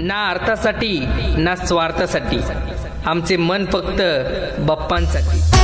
ना अर्थासाठी ना स्वार्थासाठी, आमचे मन फक्त बाप्पांसाठी.